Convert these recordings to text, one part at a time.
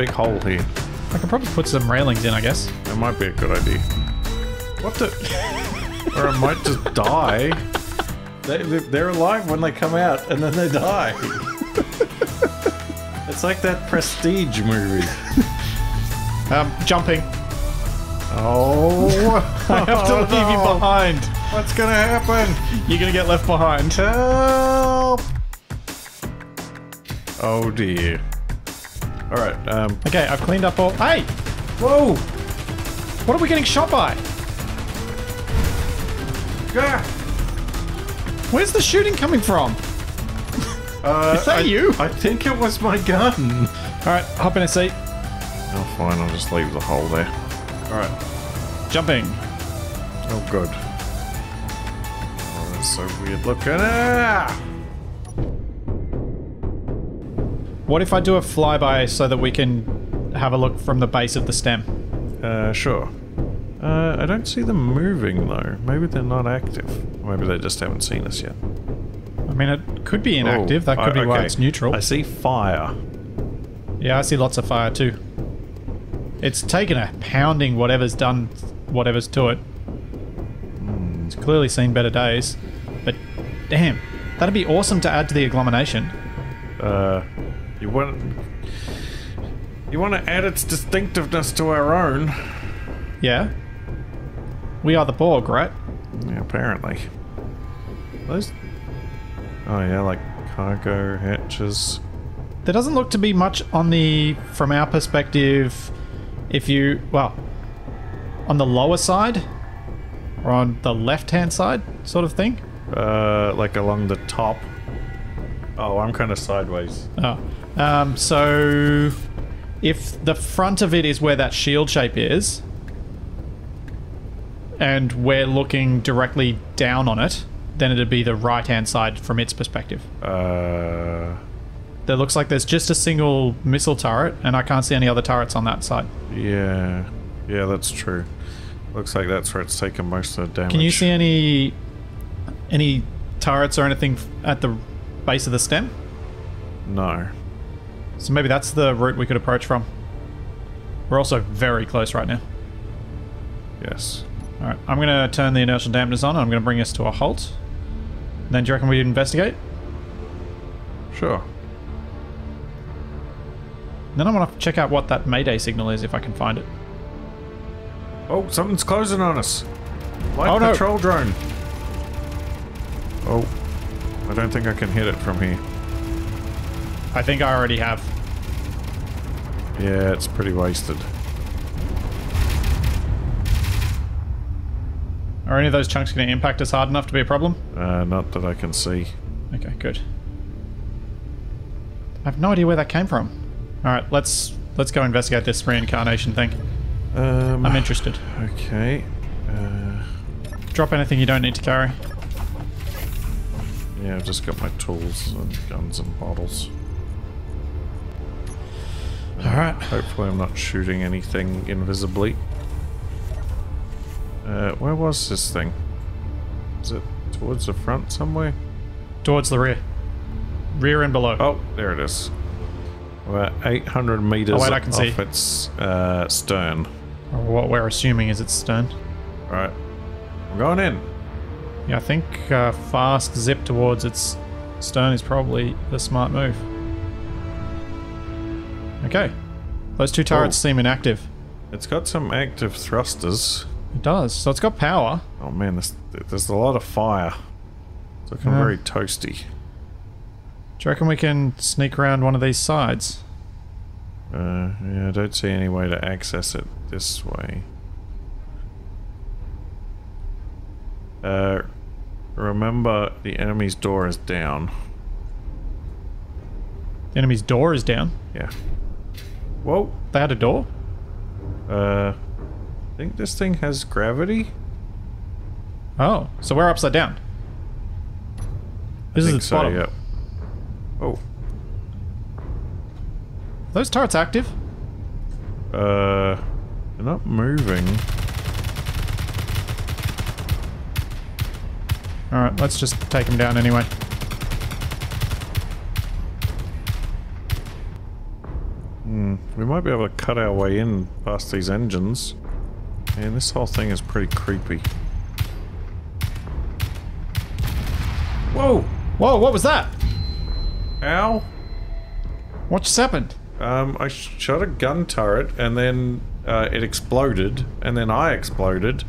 big hole here. I could probably put some railings in, I guess. That might be a good idea. What the? Or it might just die. They're alive when they come out, and then they die. It's like that Prestige movie. Jumping. Oh, I have to leave you behind. What's gonna happen? You're gonna get left behind. Help! Oh dear. Alright, okay, I've cleaned up all- Hey! Whoa! What are we getting shot by? Gah! Where's the shooting coming from? Is that you? I think it was my gun. Alright, hop in a seat. Oh fine, I'll just leave the hole there. Alright. Jumping. Oh good. Oh, that's so weird looking. Ah! What if I do a flyby so that we can have a look from the base of the stem? Sure. I don't see them moving though. Maybe they're not active. Or maybe they just haven't seen us yet. I mean, it could be inactive. That could be why it's neutral. I see fire. Yeah, I see lots of fire too. It's taken a pounding whatever's to it. Mm. It's clearly seen better days. But damn, that'd be awesome to add to the agglomeration. You want to add its distinctiveness to our own? Yeah. We are the Borg, right? Yeah, apparently. Those... Oh yeah, like cargo hatches. There doesn't look to be much on the... From our perspective, if you... Well, on the lower side? Or on the left-hand side sort of thing? Like along the top. Oh, I'm kind of sideways. Oh. So if the front of it is where that shield shape is, and we're looking directly down on it, then it'd be the right-hand side from its perspective. That looks like there's just a single missile turret, and I can't see any other turrets on that side. Yeah. Yeah, that's true. Looks like that's where it's taken most of the damage. Can you see any turrets or anything at the base of the stem? No. So maybe that's the route we could approach from. We're also very close right now. Yes. Alright, I'm going to turn the inertial dampeners on and I'm going to bring us to a halt. And then do you reckon we investigate? Sure. Then I want to check out what that Mayday signal is if I can find it. Oh, something's closing on us. Light patrol drone. Oh. I don't think I can hit it from here. I think I already have. Yeah, it's pretty wasted. Are any of those chunks going to impact us hard enough to be a problem? Not that I can see. Okay, good. I have no idea where that came from. Alright, let's go investigate this reincarnation thing. I'm interested. Okay. Drop anything you don't need to carry. Yeah, I've just got my tools and guns and bottles. Alright. Hopefully I'm not shooting anything invisibly. Where was this thing? Is it towards the front somewhere? Towards the rear. Rear and below. Oh, there it is. We're 800 meters off its stern. Or what we're assuming is its stern. Alright. I'm going in. Yeah, I think fast zip towards its stern is probably the smart move. Okay. Those two turrets seem inactive. It's got some active thrusters. It does. So it's got power. Oh man, there's a lot of fire. It's looking very toasty. Do you reckon we can sneak around one of these sides? Yeah, I don't see any way to access it this way. Remember the enemy's door is down. The enemy's door is down? Yeah. Whoa. They had a door? I think this thing has gravity. Oh, so we're upside down. This is its bottom. Yep. Oh. Are those turrets active? They're not moving. Alright, let's just take him down anyway. We might be able to cut our way in past these engines. Man, this whole thing is pretty creepy. Whoa! Whoa, what was that? Ow! What just happened? I shot a gun turret and then it exploded, and then I exploded.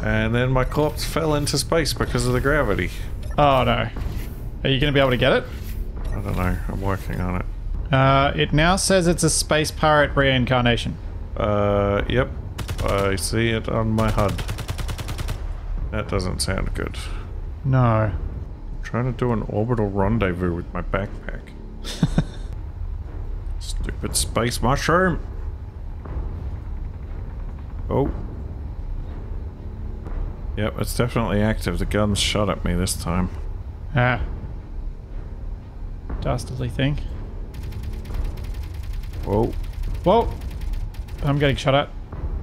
And then my corpse fell into space because of the gravity. Oh no. Are you going to be able to get it? I don't know. I'm working on it. It now says it's a space pirate reincarnation. Yep. I see it on my HUD. That doesn't sound good. No. I'm trying to do an orbital rendezvous with my backpack. Stupid space mushroom! Oh. Yep, it's definitely active. The gun's shot at me this time. Ah. Dastardly thing. Whoa. Whoa! I'm getting shot at.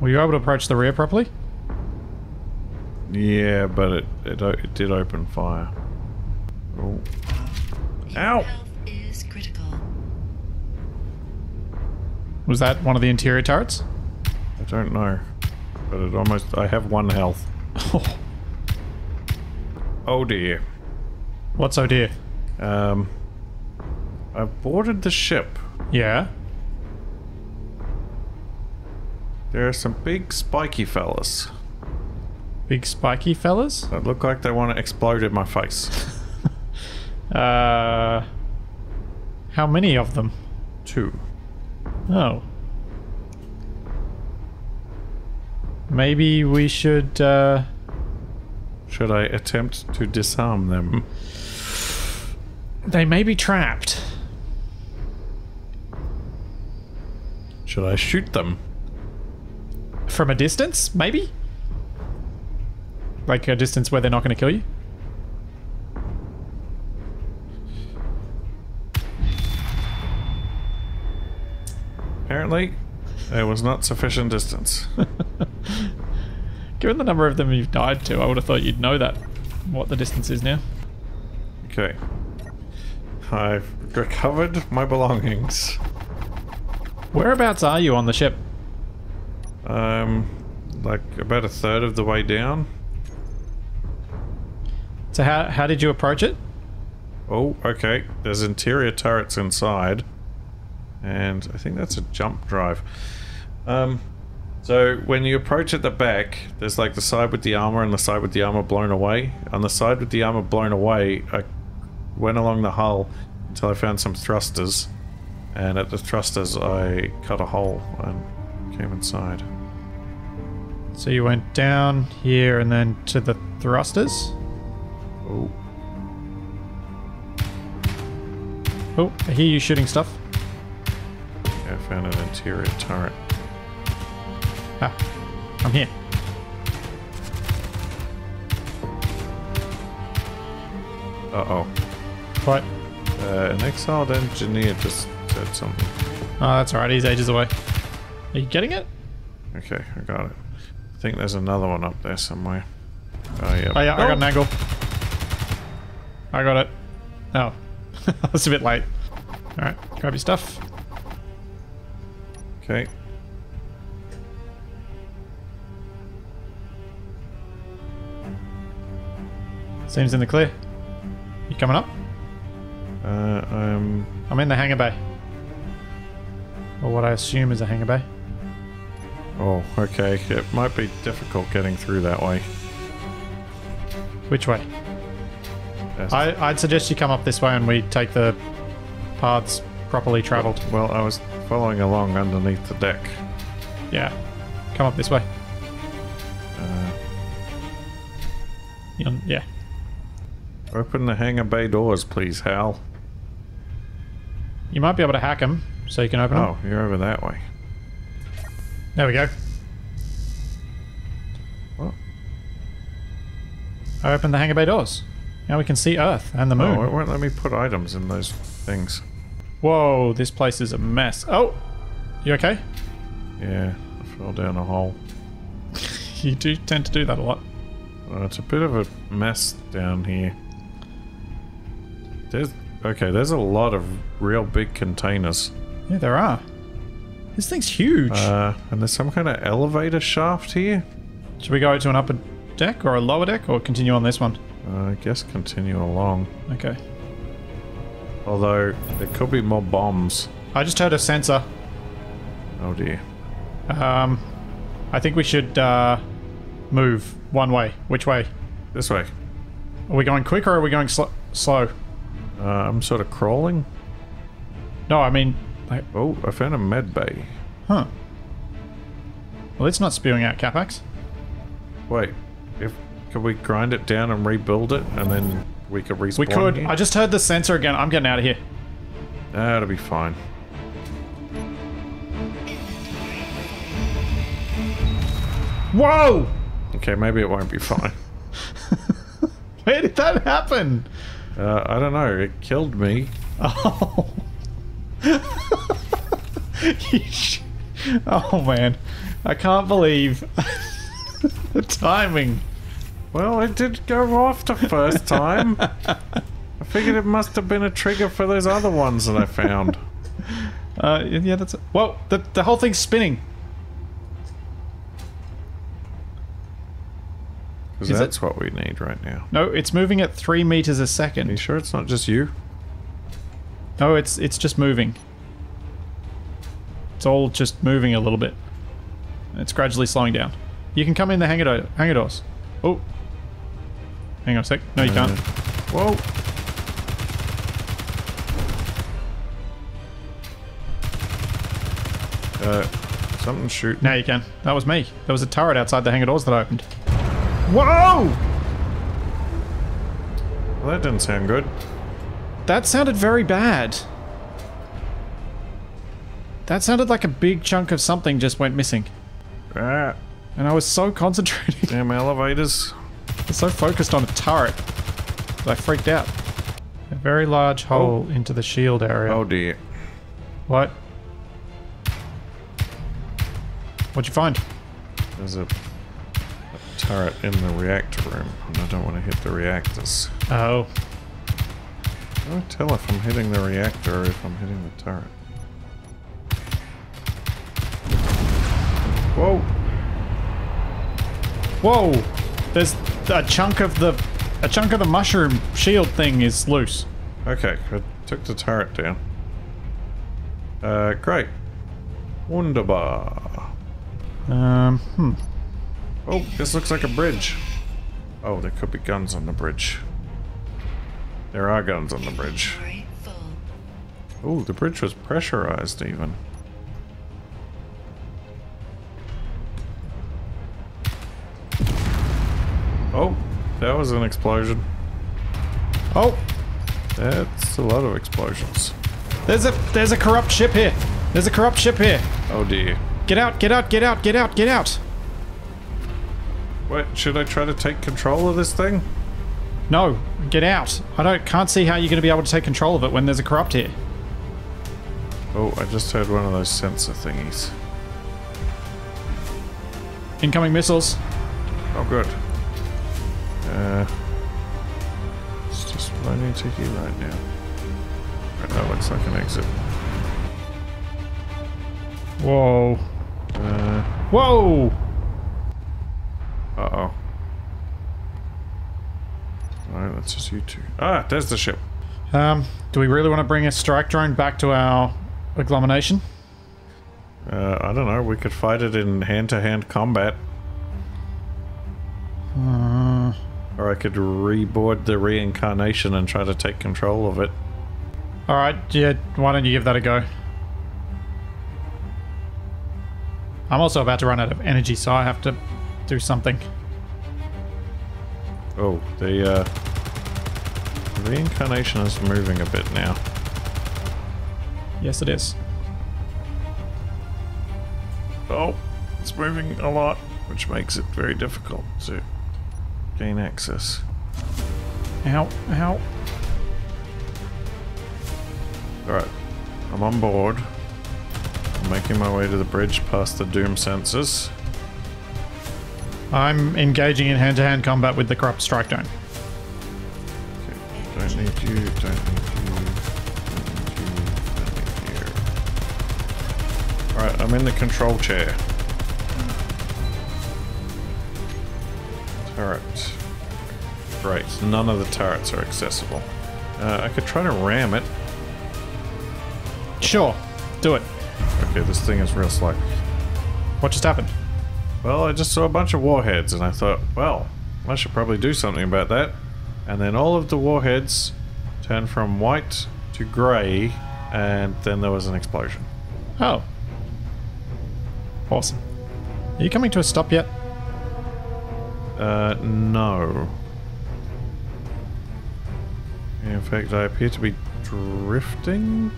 Were you able to approach the rear properly? Yeah, but it did open fire. Oh. Ow! Is critical. Was that one of the interior turrets? I don't know. But it almost... I have one health. Oh. Oh dear. What's oh dear? I've boarded the ship. Yeah? There are some big spiky fellas. Big spiky fellas? That look like they want to explode in my face. How many of them? 2. Oh. Maybe we should, Should I attempt to disarm them? They may be trapped. Should I shoot them? From a distance, maybe? Like a distance where they're not going to kill you? Apparently, there was not sufficient distance. Given the number of them you've died to, I would have thought you'd know that. What the distance is now. Okay. I've recovered my belongings. Whereabouts are you on the ship? Like about 1/3 of the way down. So how did you approach it? Oh, okay. There's interior turrets inside. And I think that's a jump drive. So when you approach at the back, there's like the side with the armor and the side with the armor blown away. On the side with the armor blown away, I went along the hull until I found some thrusters, and at the thrusters I cut a hole and came inside. So you went down here and then to the thrusters? Oh. Oh, I hear you shooting stuff. Yeah, I found an interior turret. Ah, I'm here. Uh-oh. What? An exiled engineer just said something. Oh, that's alright. He's ages away. Are you getting it? Okay, I got it. I think there's another one up there somewhere. Oh, yeah. Oh, yeah, oh. I got an angle. I got it. Oh. That's a bit late. Alright, grab your stuff. Okay. Seems in the clear. You coming up? I'm in the hangar bay. Or what I assume is a hangar bay. Oh, okay. It might be difficult getting through that way. Which way? Yes. I'd suggest you come up this way and we take the paths properly traveled. Well, I was following along underneath the deck. Yeah. Come up this way. Yeah. Open the hangar bay doors, please, Hal. You might be able to hack them, so you can open them. Oh, you're over that way. There we go. What? I opened the hangar bay doors. Now we can see Earth and the moon. Oh, it won't let me put items in those things. Whoa, this place is a mess. Oh! You okay? Yeah, I fell down a hole. You do tend to do that a lot. It's a bit of a mess down here. There's a lot of real big containers. Yeah, there are. This thing's huge. And there's some kind of elevator shaft here. Should we go to an upper deck or a lower deck, or continue on this one? I guess continue along. Okay. Although, there could be more bombs. I just heard a sensor. Oh dear. I think we should move one way. Which way? This way. Are we going quick or are we going slow? I'm sort of crawling. No, I mean... Oh, I found a med bay. Huh. Well, it's not spewing out capax. Wait, could we grind it down and rebuild it, and then we could respawn? We could. Here? I just heard the sensor again. I'm getting out of here. That'll be fine. Whoa! Okay, maybe it won't be fine. Where did that happen? I don't know. It killed me. Oh. Oh man, I can't believe the timing. Well, it did go off the first time. I figured it must have been a trigger for those other ones that I found. Yeah, that's it. Whoa, the whole thing's spinning. Because that's what we need right now. No, it's moving at 3 meters a second. Are you sure it's not just you? No, it's just moving. It's all just moving a little bit. It's gradually slowing down. You can come in the hangar doors. Oh. Hang on a sec. No, you can't. Whoa. Something shooting. Now you can. That was me. There was a turret outside the hangar doors that I opened. Whoa! Well, that didn't sound good. That sounded very bad. That sounded like a big chunk of something just went missing. Ah. And I was so concentrating. Damn elevators. I was so focused on a turret that I freaked out. A very large hole into the shield area. Oh dear. What? What'd you find? There's a turret in the reactor room, and I don't want to hit the reactors. Oh. I can't tell if I'm hitting the reactor or if I'm hitting the turret. Whoa! Whoa! There's a chunk of the mushroom shield thing is loose. Okay, I took the turret down. Great. Wunderbar. Oh, this looks like a bridge. Oh, there could be guns on the bridge. There are guns on the bridge. Oh, the bridge was pressurized even. Oh, that was an explosion. Oh, that's a lot of explosions. There's a corrupt ship here. There's a corrupt ship here. Oh dear. Get out, get out, get out, get out, get out. Wait, should I try to take control of this thing? No, get out. I can't see how you're going to be able to take control of it when there's a corrupt here. Oh, I just heard one of those sensor thingies. Incoming missiles. Oh, good. It's just what I need to hear right now. Right, that looks like an exit. Whoa. Whoa! Uh-oh. Alright, that's just you two. Ah, there's the ship. Do we really want to bring a strike drone back to our agglomeration? I don't know. We could fight it in hand-to-hand combat. Or I could reboard the reincarnation and try to take control of it. Alright, yeah, why don't you give that a go? I'm also about to run out of energy, so I have to do something. Oh, the reincarnation is moving a bit now. Yes, it is. Oh, it's moving a lot, which makes it very difficult to gain access. Ow, ow. Alright, I'm on board. I'm making my way to the bridge past the doom sensors. I'm engaging in hand-to-hand combat with the corrupt strike drone. Okay. Don't need you, don't need you, don't need you, don't need you. Alright, I'm in the control chair. Turret. Great, none of the turrets are accessible. I could try to ram it. Sure, do it. Okay, this thing is real slow. What just happened? Well, I just saw a bunch of warheads and I thought, well, I should probably do something about that. And then all of the warheads turned from white to grey, and then there was an explosion. Oh. Awesome. Are you coming to a stop yet? No. In fact, I appear to be drifting?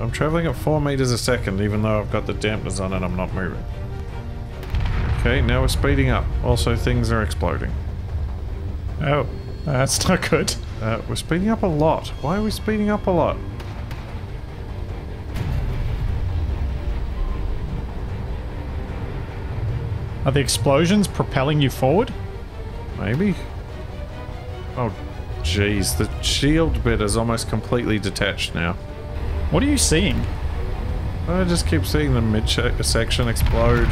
I'm travelling at 4 meters a second, even though I've got the dampers on and I'm not moving. Okay, now we're speeding up. Also, things are exploding. Oh, that's not good. We're speeding up a lot. Why are we speeding up a lot? Are the explosions propelling you forward? Maybe. Oh, jeez, the shield bit is almost completely detached now. What are you seeing? I just keep seeing the mid-section explode.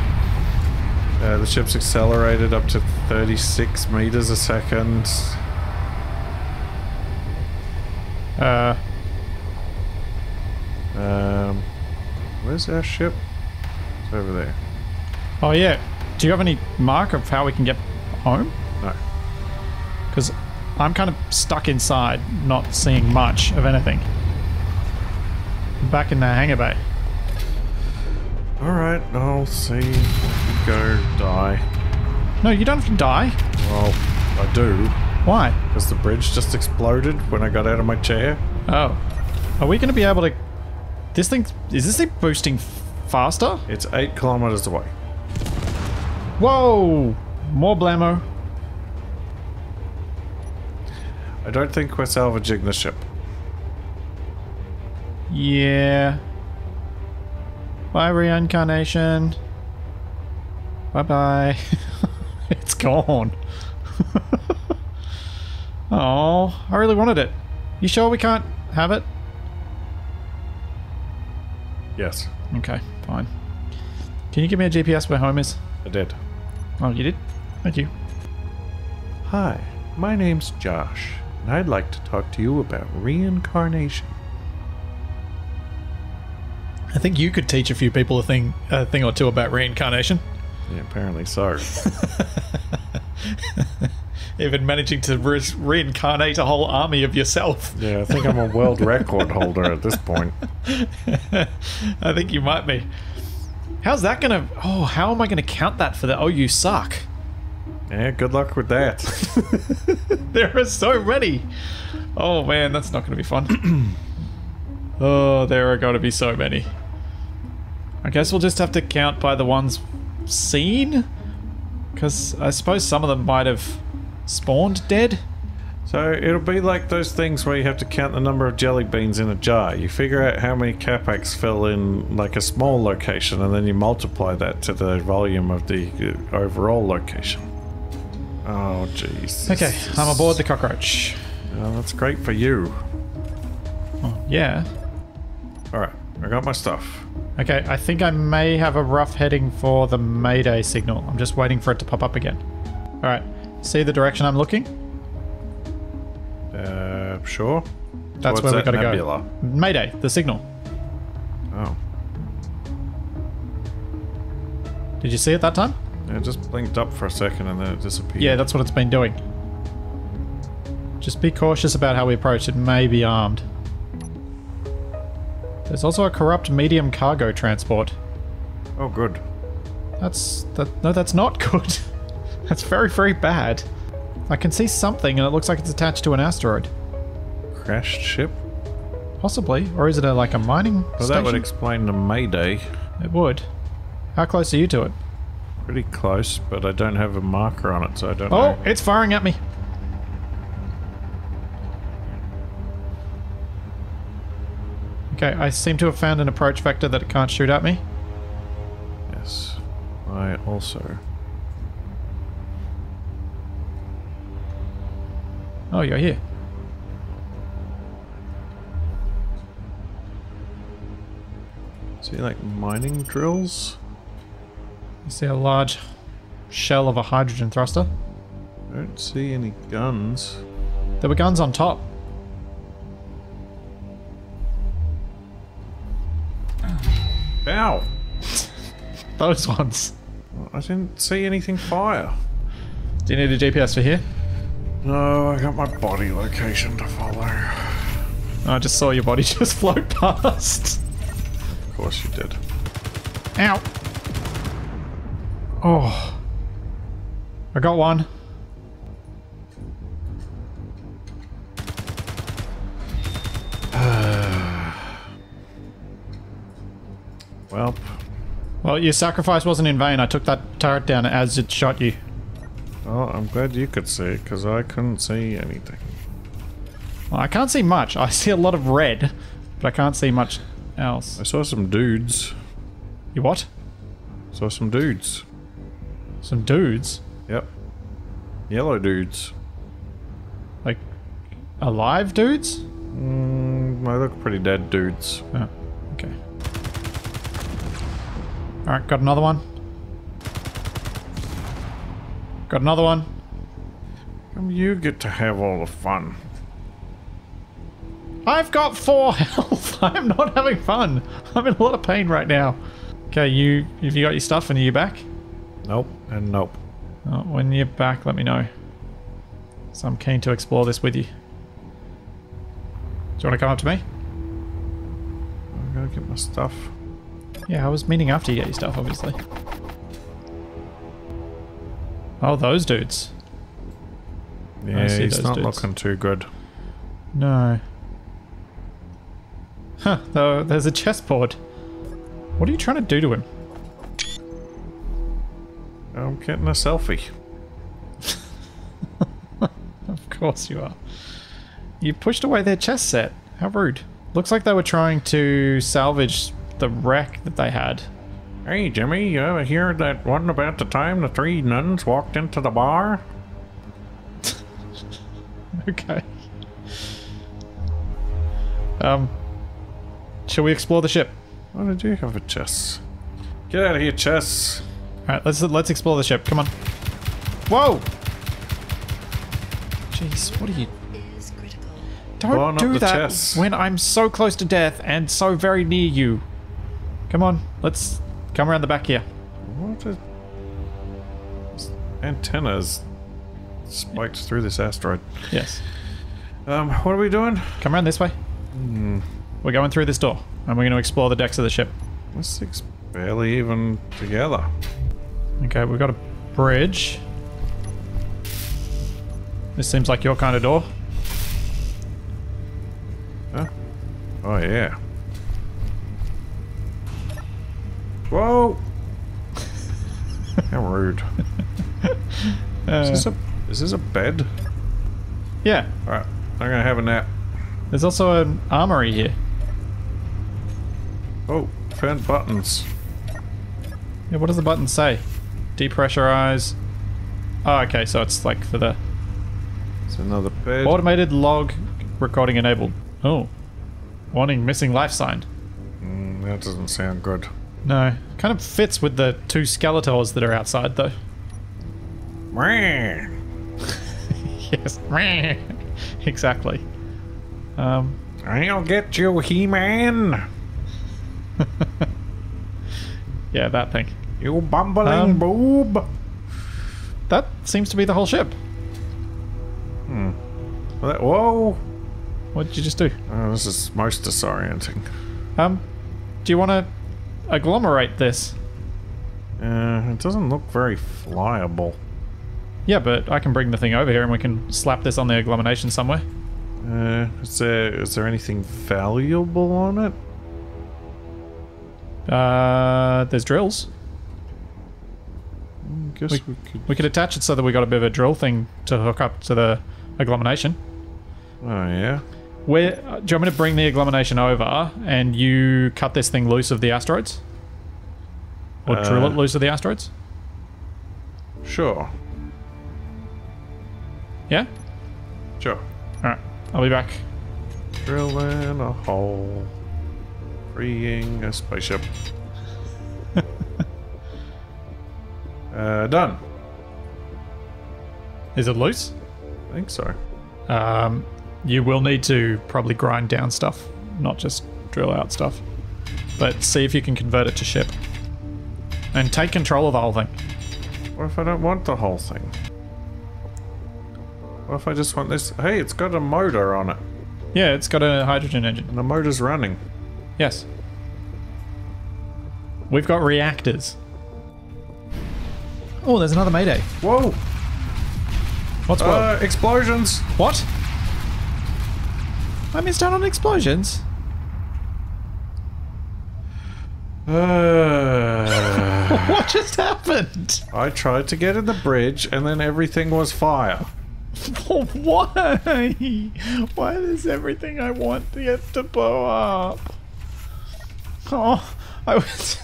The ship's accelerated up to 36 meters a second. Where's our ship? It's over there. Oh yeah, do you have any mark of how we can get home? No. Because I'm kind of stuck inside, not seeing much of anything. I'm back in the hangar bay. Alright, I'll see. Go die. No, you don't have to die. Well, I do. Why? Because the bridge just exploded when I got out of my chair. Oh. Are we going to be able to... This thing... Is this thing boosting faster? It's 8 kilometers away. Whoa! More blammo. I don't think we're salvaging the ship. Yeah. Bye, reincarnation. Bye-bye. It's gone. Oh, I really wanted it. You sure we can't have it? Yes. Okay, fine. Can you give me a GPS where home is? I did. Oh, you did? Thank you. Hi, my name's Josh, and I'd like to talk to you about reincarnation. I think you could teach a few people a thing or two about reincarnation. Yeah, apparently so. Even managing to reincarnate a whole army of yourself. Yeah, I think I'm a world record holder at this point. I think you might be. How's that gonna... Oh, how am I gonna count that for the... Oh, you suck. Yeah, good luck with that. There are so many. Oh, man, that's not gonna be fun. Oh, there are going to be so many. I guess we'll just have to count by the ones seen? Because I suppose some of them might have spawned dead. So it'll be like those things where you have to count the number of jelly beans in a jar. You figure out how many capacs fell in like a small location and then you multiply that to the volume of the overall location. Oh, jeez. Okay, I'm aboard the cockroach. Oh, that's great for you. Oh, yeah. Alright, I got my stuff. Okay, I think I may have a rough heading for the Mayday signal. I'm just waiting for it to pop up again. Alright, see the direction I'm looking? Sure. That's where we gotta go. Mayday, the signal. Oh. Did you see it that time? Yeah, it just blinked up for a second and then it disappeared. Yeah, that's what it's been doing. Just be cautious about how we approach. It may be armed. There's also a corrupt medium cargo transport. Oh, good. No, that's not good. That's very, very bad. I can see something and it looks like it's attached to an asteroid. Crashed ship? Possibly. Or is it like a mining station? Well, that would explain the Mayday. It would. How close are you to it? Pretty close, but I don't have a marker on it, so I don't know. Oh, it's firing at me. Okay, I seem to have found an approach vector that it can't shoot at me. Yes, I also. Oh, you're here. See, like mining drills? You see a large shell of a hydrogen thruster? I don't see any guns. There were guns on top. Ow! Those ones. I didn't see anything fire. Do you need a GPS for here? No, I got my body location to follow. I just saw your body just float past. Of course you did. Ow! Oh. I got one. Welp. Well, your sacrifice wasn't in vain. I took that turret down as it shot you. Oh, I'm glad you could see, because I couldn't see anything. Well, I can't see much. I see a lot of red, but I can't see much else. I saw some dudes. You what? I saw some dudes. Some dudes? Yep. Yellow dudes. Like, alive dudes? They look pretty dead dudes. Oh, okay. Alright, got another one. Got another one. You get to have all the fun. I've got 4 health. I'm not having fun. I'm in a lot of pain right now. Okay, you. Have you got your stuff and are you back? Nope, and nope. Oh, when you're back, let me know. So I'm keen to explore this with you. Do you want to come up to me? I'm gonna get my stuff. Yeah, I was meaning after you get your stuff, obviously. Oh, those dudes. Yeah, he's not looking too good. No. Huh, though, there's a chessboard. What are you trying to do to him? I'm getting a selfie. Of course you are. You pushed away their chess set. How rude. Looks like they were trying to salvage the wreck that they had. Hey Jimmy, you ever hear that one about the time the 3 nuns walked into the bar? Okay. Shall we explore the ship? Why did you have a chest? Get out of here, chest! Alright, let's explore the ship. Come on. Whoa! Jeez, what are you? Don't do that when I'm so close to death and so very near you. Come on, let's come around the back here. What is... antennas spiked through this asteroid. Yes. What are we doing? Come around this way. We're going through this door, and we're going to explore the decks of the ship. This thing's barely even together. Okay, we've got a bridge. This seems like your kind of door. Huh? Oh, yeah. Whoa! How rude. Is this a bed? Yeah. Alright, I'm gonna have a nap. There's also an armory here. Oh, found buttons. Yeah, what does the button say? Depressurize. Oh, okay, so it's like for the... It's another bed. Automated log recording enabled. Oh. Warning, missing life sign. That doesn't sound good. No. Kind of fits with the 2 skeletons that are outside, though. Yes. Exactly. I'll get you, He-Man! Yeah, that thing. You bumbling boob! That seems to be the whole ship. Hmm. Well, whoa! What did you just do? Oh, this is most disorienting. Do you want to agglomerate this? It doesn't look very flyable. Yeah, but I can bring the thing over here and we can slap this on the agglomeration somewhere. Is there anything valuable on it? There's drills. I guess we could attach it so that we got a bit of a drill thing to hook up to the agglomeration. Oh yeah. Where do you want me to bring the agglomeration over and you cut this thing loose of the asteroids? Or drill it loose of the asteroids? Sure. Yeah? Sure. Alright, I'll be back. Drill in a hole. Freeing a spaceship. Done. Is it loose? I think so. You will need to probably grind down stuff, not just drill out stuff. But see if you can convert it to ship. And take control of the whole thing. What if I don't want the whole thing? What if I just want this? Hey, it's got a motor on it. Yeah, it's got a hydrogen engine. And the motor's running. Yes. We've got reactors. Oh, there's another Mayday. Whoa! What's what? Explosions! What? I missed out on explosions. What just happened? I tried to get in the bridge and then everything was fire. Why? Why is everything I want to get to blow up? Oh, I was...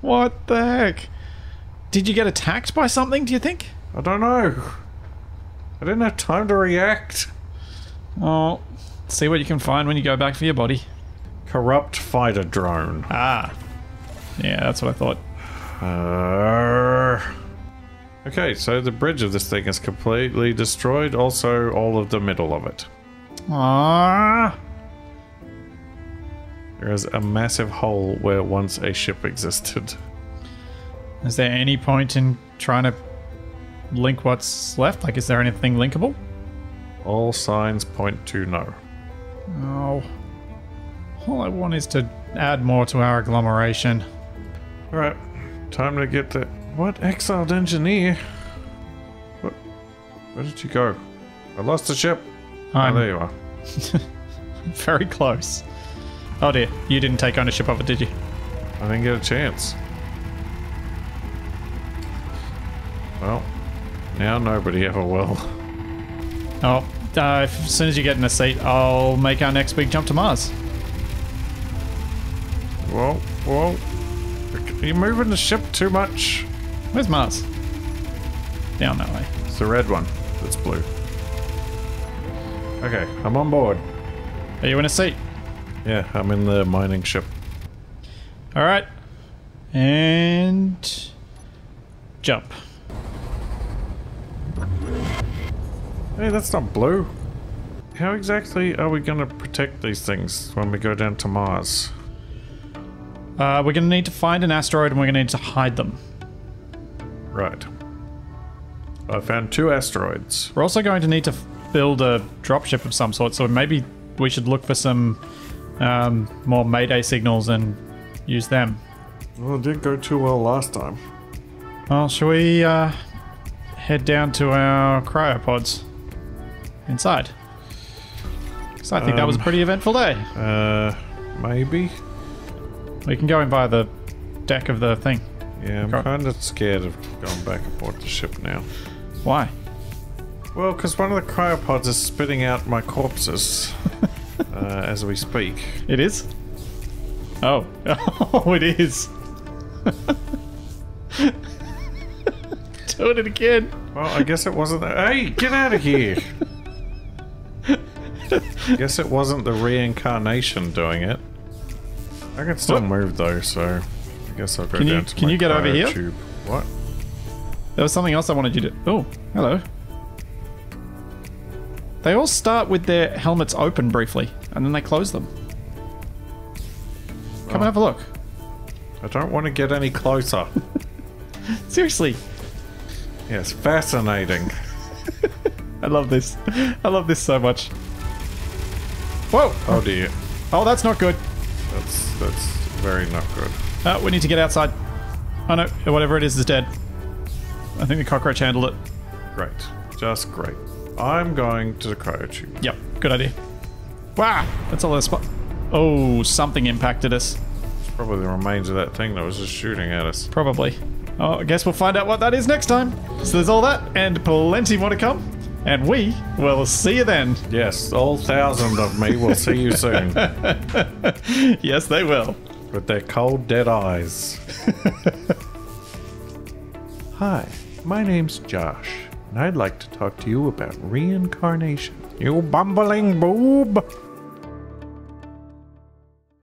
What the heck? Did you get attacked by something, do you think? I don't know. I didn't have time to react. Oh, see what you can find when you go back for your body. Corrupt fighter drone. Ah. Yeah, that's what I thought. Okay, so the bridge of this thing is completely destroyed. Also, all of the middle of it. Ah. There is a massive hole where once a ship existed. Is there any point in trying to link what's left? Like, is there anything linkable? All signs point to no. Oh. All I want is to add more to our agglomeration. Alright. Time to get the... What? Exiled engineer? What? Where did you go? I lost the ship. Oh, there you are. Very close. Oh dear, you didn't take ownership of it, did you? I didn't get a chance. Well, now nobody ever will. Oh, as soon as you get in a seat, I'll make our next big jump to Mars. Whoa, whoa. You're moving the ship too much. Where's Mars? Down that way. It's the red one. It's blue. Okay, I'm on board. Are you in a seat? Yeah, I'm in the mining ship. Alright. And... jump. Hey, that's not blue. How exactly are we going to protect these things when we go down to Mars? We're going to need to find an asteroid and we're going to need to hide them. Right. I found 2 asteroids. We're also going to need to build a dropship of some sort, so maybe we should look for some... more Mayday signals and use them. Well, it didn't go too well last time. Well, shall we head down to our cryopods inside? Because I think that was a pretty eventful day. Maybe? We can go in by the deck of the thing. Yeah, I'm kind of scared of going back aboard the ship now. Why? Well, because one of the cryopods is spitting out my corpses. As we speak. It is? Oh. Oh, it is. Doing it again. Well, I guess it wasn't the... Hey, get out of here! Guess it wasn't the reincarnation doing it. I can still move though, so... I guess I'll go down to my Can you get over here? Tube. What? There was something else I wanted you to... Oh, hello. They all start with their helmets open briefly, and then they close them. Come and have a look. I don't want to get any closer. Seriously. Yes, fascinating. I love this. I love this so much. Whoa! Oh dear. Oh, that's not good. That's very not good. Oh, we need to get outside. Oh no, whatever it is dead. I think the cockroach handled it. Great. Just great. I'm going to the cryo tube. Yep, good idea. Wow, that's all that spot. Oh, something impacted us. It's probably the remains of that thing that was just shooting at us. Probably. Oh, I guess we'll find out what that is next time. So there's all that and plenty more to come. And we will see you then. Yes, all 1,000 of me will see you soon. Yes, they will. With their cold, dead eyes. Hi, my name's Josh. And I'd like to talk to you about reincarnation. You bumbling boob!